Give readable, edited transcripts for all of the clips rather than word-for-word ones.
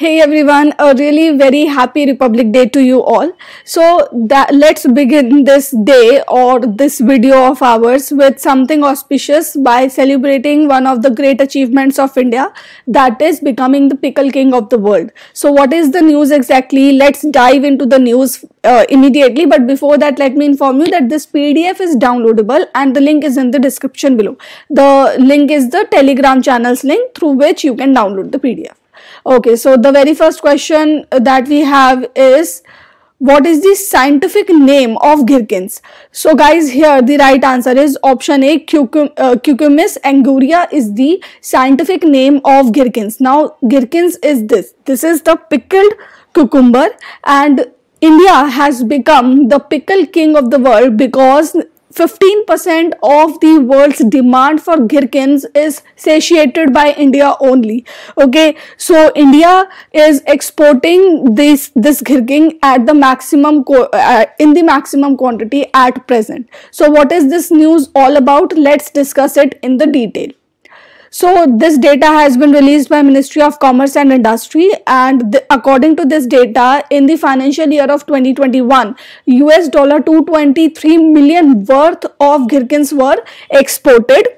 Hey everyone, a really very happy Republic Day to you all. So let's begin this day or this video of ours with something auspicious by celebrating one of the great achievements of India, that is becoming the pickle king of the world. So what is the news exactly? Let's dive into the news immediately, but before that let me inform you that this PDF is downloadable and the link is in the description below. The link is the Telegram channel's link through which you can download the PDF. Okay, so the very first question that we have is, what is the scientific name of gherkins? So guys, here the right answer is option A, Cucumis Anguria is the scientific name of gherkins. Now, gherkins is this is the pickled cucumber, and India has become the pickle king of the world because 15% of the world's demand for gherkins is satiated by India only. Okay, so India is exporting this gherkin at the maximum in the maximum quantity at present. So what is this news all about? Let's discuss it in the detail. So this data has been released by Ministry of Commerce and Industry, and according to this data, in the financial year of 2021, US dollar 223 million worth of gherkins were exported,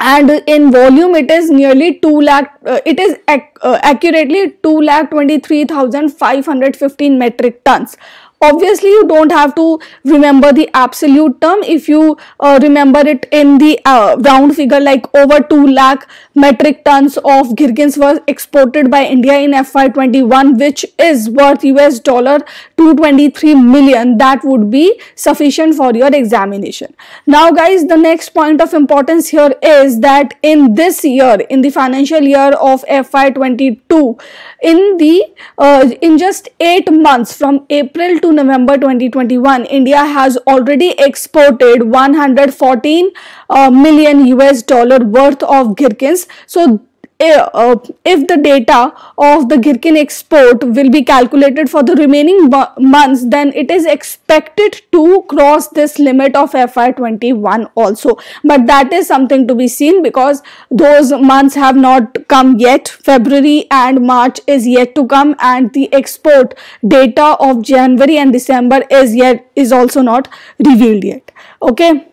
and in volume it is nearly 223,515 metric tons. Obviously, you don't have to remember the absolute term. If you remember it in the round figure, like over 2 lakh metric tons of gherkins were exported by India in FY21, which is worth US dollar 223 million. That would be sufficient for your examination. Now, guys, the next point of importance here is that in this year, in the financial year of FY22, in just 8 months from April to November 2021, India has already exported 114 million US dollar worth of gherkins. So if the data of the gherkin export will be calculated for the remaining months, then it is expected to cross this limit of FY21 also. But that is something to be seen because those months have not come yet. February and March is yet to come, and the export data of January and December is also not revealed yet. Okay.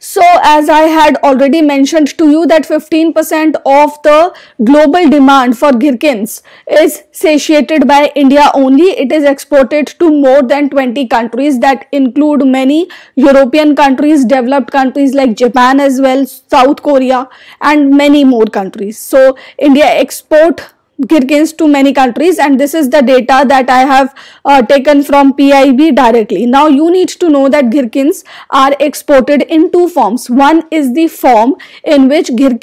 So, as I had already mentioned to you that 15% of the global demand for gherkins is satiated by India only. It is exported to more than 20 countries that include many European countries, developed countries like Japan as well, South Korea, and many more countries. So, India exports gherkins to many countries, and this is the data that I have taken from PIB directly. Now, you need to know that gherkins are exported in 2 forms. One is the form in which the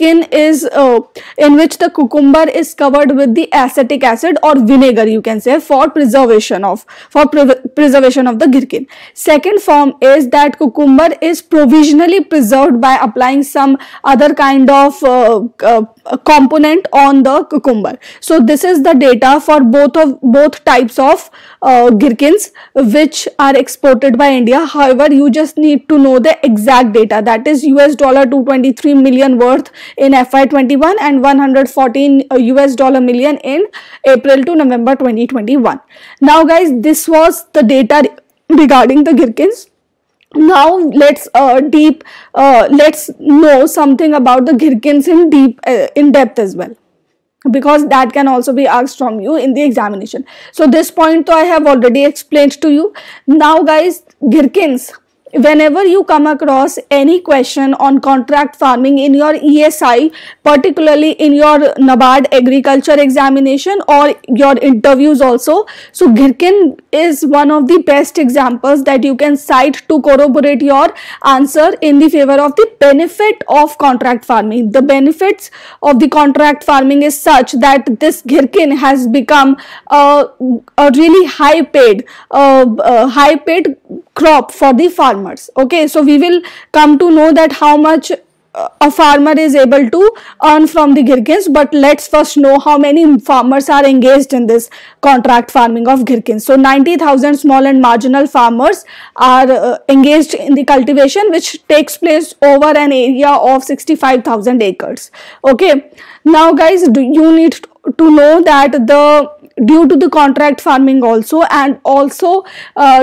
cucumber is covered with the acetic acid or vinegar, you can say, for preservation of the gherkin. Second form is that cucumber is provisionally preserved by applying some other kind of component on the cucumber. So this is the data for both types of gherkins which are exported by India. However, you just need to know the exact data, that is US dollar 223 million worth in FY21 and 114 US dollar million in April to November 2021. Now guys, this was the data regarding the gherkins. Now let's know something about the gherkins in depth as well, because that can also be asked from you in the examination. So this point I have already explained to you. Now guys, gherkins, whenever you come across any question on contract farming in your ESI, particularly in your NABARD agriculture examination or your interviews also, so gherkin is one of the best examples that you can cite to corroborate your answer in the favor of the benefit of contract farming. The benefits of the contract farming is such that this gherkin has become a really high paid crop for the farmers. Okay, so we will come to know that how much a farmer is able to earn from the gherkins, but let's first know how many farmers are engaged in this contract farming of gherkins. So 90,000 small and marginal farmers are engaged in the cultivation, which takes place over an area of 65,000 acres. Okay, Now guys, you need to know that due to the contract farming also, and also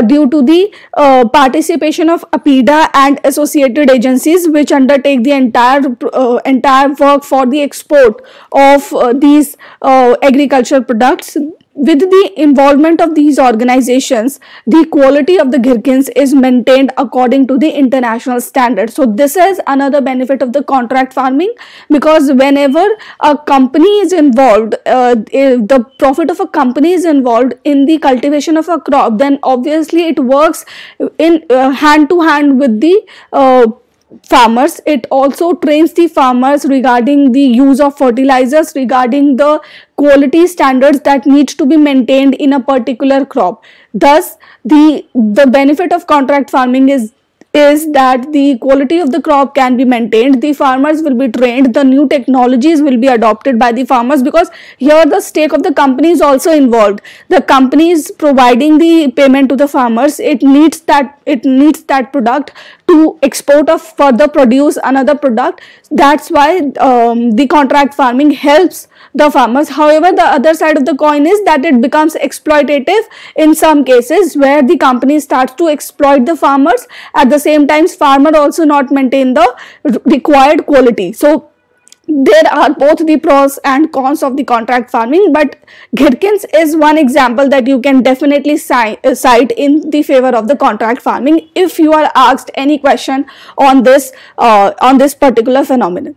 due to the participation of APEDA and associated agencies which undertake the entire work for the export of these agricultural products, with the involvement of these organizations, the quality of the gherkins is maintained according to the international standards. So this is another benefit of the contract farming, because whenever a company is involved, the profit of a company is involved in the cultivation of a crop, then obviously it works in hand to hand with the farmers. It also trains the farmers regarding the use of fertilizers, regarding the quality standards that need to be maintained in a particular crop. Thus, the benefit of contract farming is that the quality of the crop can be maintained, the farmers will be trained, the new technologies will be adopted by the farmers, because here the stake of the company is also involved. The company is providing the payment to the farmers, it needs that product to export or further produce another product. That's why the contract farming helps the farmers. However, the other side of the coin is that it becomes exploitative in some cases, where the company starts to exploit the farmers. At the same time, farmer also not maintain the required quality. So there are both the pros and cons of the contract farming, but gherkins is one example that you can definitely cite in the favor of the contract farming if you are asked any question on this particular phenomenon.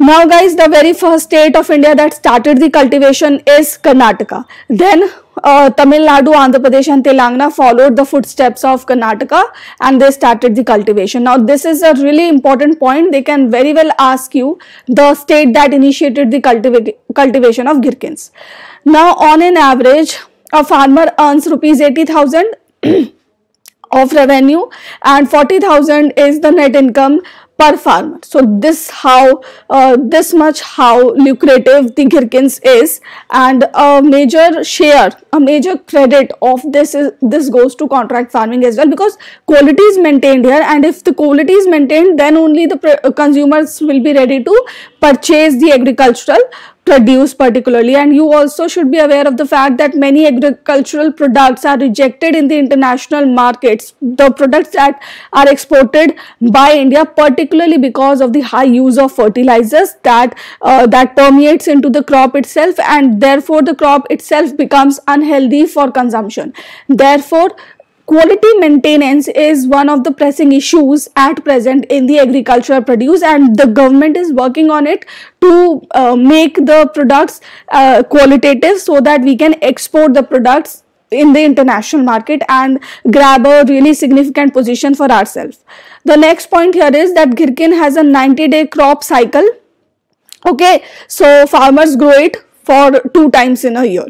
Now guys, the very first state of India that started the cultivation is Karnataka. Then Tamil Nadu, Andhra Pradesh and Telangana followed the footsteps of Karnataka and they started the cultivation. Now this is a really important point. They can very well ask you the state that initiated the cultivation of gherkins. Now on an average, a farmer earns rupees 80,000 of revenue and 40,000 is the net income per farmer. So this much how lucrative the gherkins is, and a major credit of this is, this goes to contract farming as well, because quality is maintained here, and if the quality is maintained, then only the consumers will be ready to purchase the agricultural produce particularly. And you also should be aware of the fact that many agricultural products are rejected in the international markets. The products that are exported by India, particularly because of the high use of fertilizers that permeates into the crop itself, and therefore the crop itself becomes unhealthy for consumption. Therefore, quality maintenance is one of the pressing issues at present in the agricultural produce, and the government is working on it to make the products qualitative so that we can export the products in the international market and grab a really significant position for ourselves. The next point here is that gherkin has a 90-day crop cycle. Okay, so farmers grow it for 2 times in a year.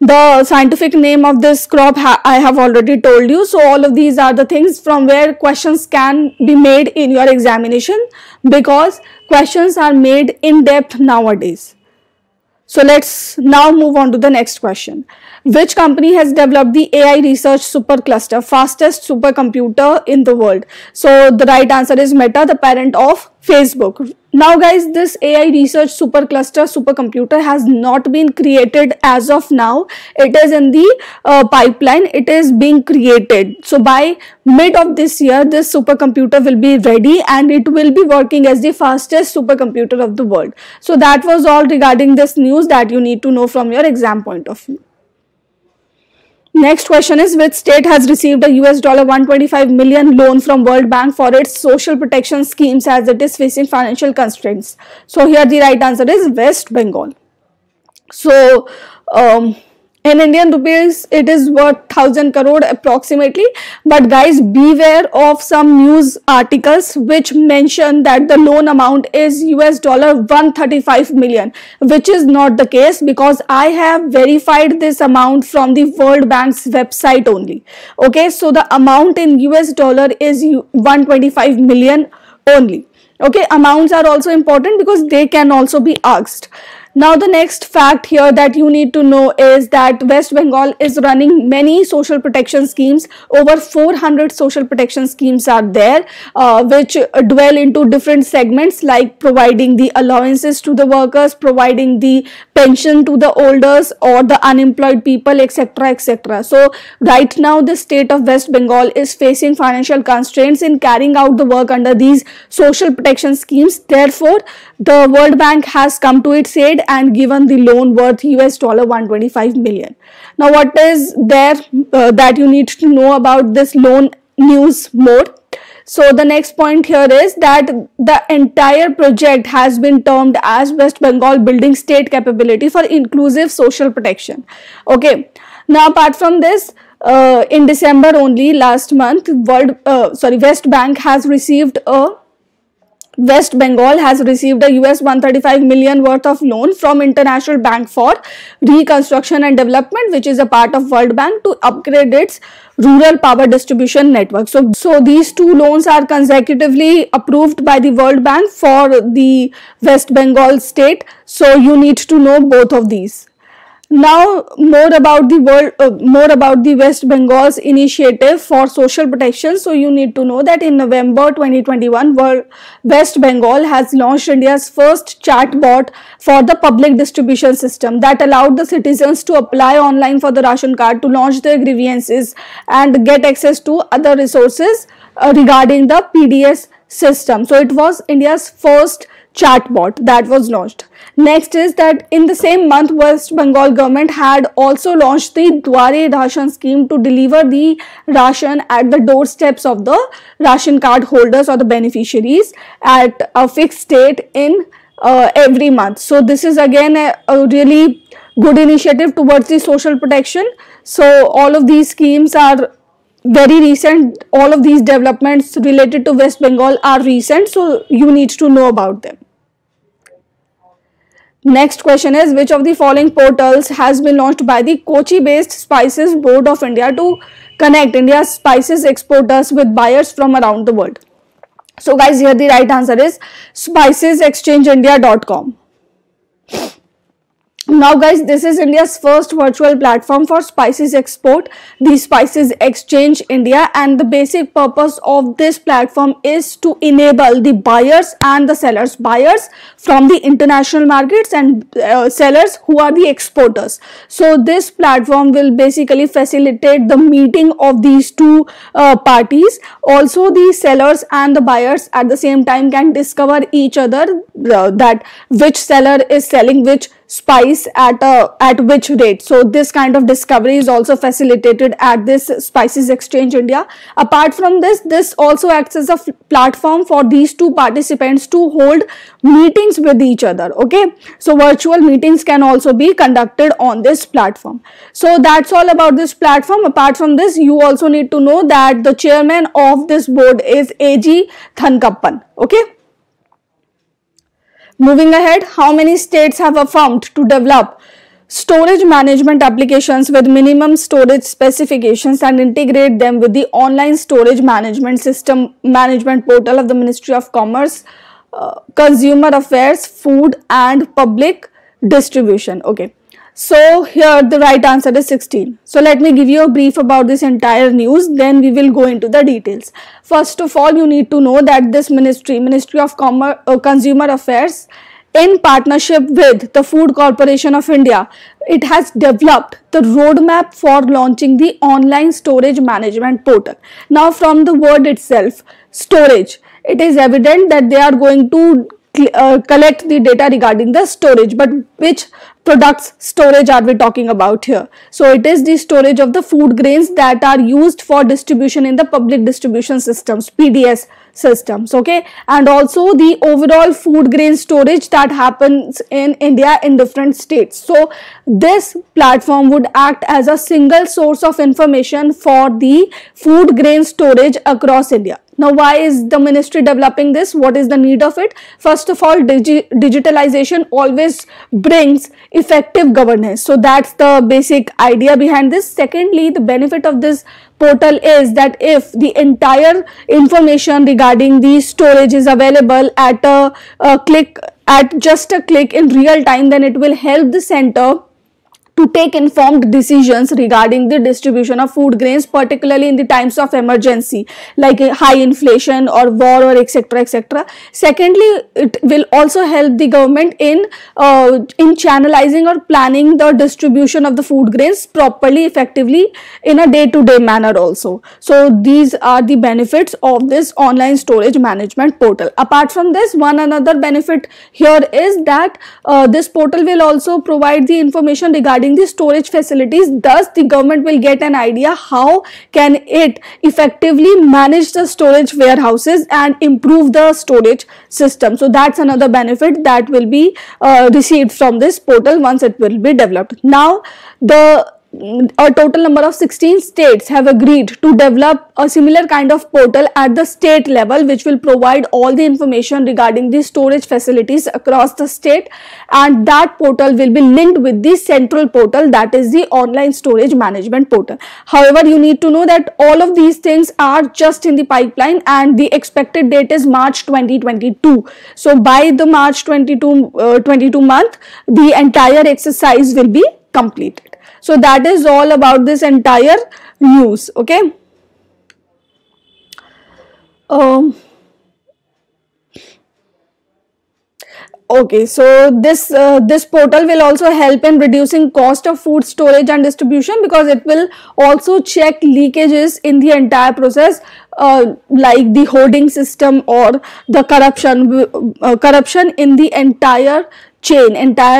The scientific name of this crop I have already told you. So all of these are the things from where questions can be made in your examination, because questions are made in depth nowadays. So let's now move on to the next question. Which company has developed the AI research supercluster, fastest supercomputer in the world? So the right answer is Meta, the parent of Facebook. Now guys, this AI research supercomputer has not been created as of now. It is in the pipeline. It is being created. So by mid of this year, this supercomputer will be ready and it will be working as the fastest supercomputer of the world. So that was all regarding this news that you need to know from your exam point of view. Next question is, which state has received a $125 million loan from World Bank for its social protection schemes as it is facing financial constraints? So here the right answer is West Bengal. So in Indian rupees, it is worth 1000 crore approximately. But guys, beware of some news articles which mention that the loan amount is $135 million, which is not the case, because I have verified this amount from the World Bank's website only. Okay, so the amount in $US is 125 million only. Okay, amounts are also important because they can also be asked. Now the next fact here that you need to know is that West Bengal is running many social protection schemes. Over 400 social protection schemes are there, which dwell into different segments like providing the allowances to the workers, providing the pension to the elders or the unemployed people, etc., etc. So right now the state of West Bengal is facing financial constraints in carrying out the work under these social protection schemes. Therefore, the World Bank has come to its aid and given the loan worth $125 million. Now what is there that you need to know about this loan news more? So the next point here is that the entire project has been termed as West Bengal Building State Capability for Inclusive Social Protection. Okay, now apart from this, in December only last month, West Bank has received a West Bengal has received a $135 million worth of loan from International Bank for Reconstruction and Development, which is a part of World Bank, to upgrade its rural power distribution network. So these two loans are consecutively approved by the World Bank for the West Bengal state. So you need to know both of these. Now more about the West Bengal's initiative for social protection. So you need to know that in November 2021, West Bengal has launched India's first chatbot for the public distribution system that allowed the citizens to apply online for the ration card, to launch their grievances and get access to other resources regarding the PDS system. So it was India's first chatbot that was launched. Next is that in the same month, West Bengal government had also launched the Duare Ration scheme to deliver the ration at the doorsteps of the ration card holders or the beneficiaries at a fixed date in every month. So this is again a really good initiative towards the social protection. So all of these schemes are very recent. All of these developments related to West Bengal are recent, so you need to know about them. Next question is, which of the following portals has been launched by the Kochi based Spices Board of India to connect India's spices exporters with buyers from around the world? So guys, here the right answer is spicesexchangeindia.com. Now guys, this is India's first virtual platform for spices export, the Spices Exchange India, and the basic purpose of this platform is to enable the buyers and the sellers, buyers from the international markets and sellers who are the exporters. So this platform will basically facilitate the meeting of these two parties. Also the sellers and the buyers at the same time can discover each other, that which seller is selling which spice at which rate. So this kind of discovery is also facilitated at this Spices Exchange India. Apart from this, this also acts as a platform for these two participants to hold meetings with each other. Okay, so virtual meetings can also be conducted on this platform. So that's all about this platform. Apart from this, you also need to know that the chairman of this board is AG Thankappan. Okay. Moving ahead, how many states have affirmed to develop storage management applications with minimum storage specifications and integrate them with the online storage management system management portal of the Ministry of Commerce, Consumer Affairs, Food and Public Distribution? Okay. So here the right answer is 16. So let me give you a brief about this entire news, then we will go into the details. First of all, you need to know that this Ministry of Commerce, Consumer Affairs, in partnership with the Food Corporation of India, it has developed the roadmap for launching the online storage management portal. Now from the word itself, storage, it is evident that they are going to collect the data regarding the storage, but which products storage are we talking about here? So it is the storage of the food grains that are used for distribution in the public distribution systems, PDS systems, okay, and also the overall food grain storage that happens in India in different states. So this platform would act as a single source of information for the food grain storage across India. Now, why is the ministry developing this? What is the need of it? First of all, digitalization always brings effective governance. So, that's the basic idea behind this. Secondly, the benefit of this portal is that if the entire information regarding the storage is available at just a click in real time, then it will help the center to take informed decisions regarding the distribution of food grains, particularly in the times of emergency like high inflation or war or etc. etc. Secondly, it will also help the government in channelizing or planning the distribution of the food grains properly, effectively in a day-to-day manner also. So, these are the benefits of this online storage management portal. Apart from this, one another benefit here is that this portal will also provide the information regarding the storage facilities. Thus, the government will get an idea how can it effectively manage the storage warehouses and improve the storage system. So, that's another benefit that will be received from this portal once it will be developed. Now, a total number of 16 states have agreed to develop a similar kind of portal at the state level, which will provide all the information regarding the storage facilities across the state, and that portal will be linked with the central portal, that is the online storage management portal. However, you need to know that all of these things are just in the pipeline and the expected date is March 2022. So, by the March 22 month, the entire exercise will be completed. So, that is all about this entire news, okay. So this portal will also help in reducing cost of food storage and distribution, because it will also check leakages in the entire process, like the hoarding system or the corruption in the entire chain,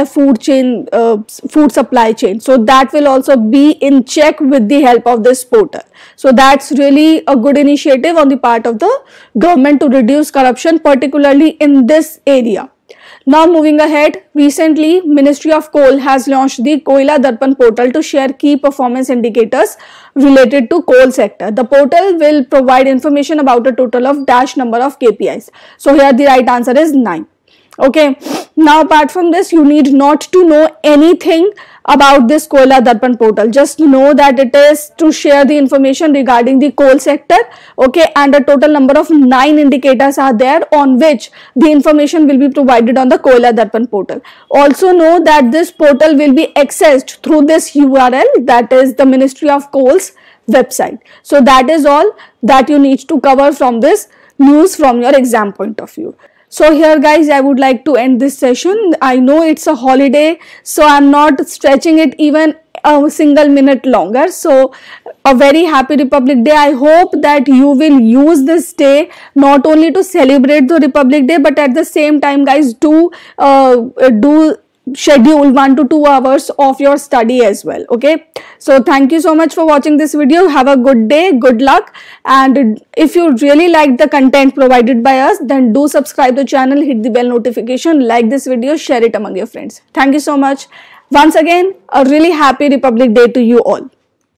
food supply chain. So, that will also be in check with the help of this portal. So, that's really a good initiative on the part of the government to reduce corruption, particularly in this area. Now, moving ahead, recently Ministry of Coal has launched the Koyla Darpan portal to share key performance indicators related to coal sector. The portal will provide information about a total of dash number of KPIs. So, here the right answer is 9. Okay. Now, apart from this, you need not to know anything about this Koyla Darpan portal. Just know that it is to share the information regarding the coal sector, okay, and a total number of 9 indicators are there on which the information will be provided on the Koyla Darpan portal. Also know that this portal will be accessed through this URL, that is the Ministry of Coal's website. So, that is all that you need to cover from this news from your exam point of view. So, here guys, I would like to end this session. I know it's a holiday, so I am not stretching it even a single minute longer. So, a very happy Republic Day. I hope that you will use this day not only to celebrate the Republic Day, but at the same time guys, do schedule 1 to 2 hours of your study as well, okay. So, thank you so much for watching this video. Have a good day, good luck, and if you really like the content provided by us, then do subscribe to the channel, hit the bell notification, like this video, share it among your friends. Thank you so much. Once again, a really happy Republic Day to you all.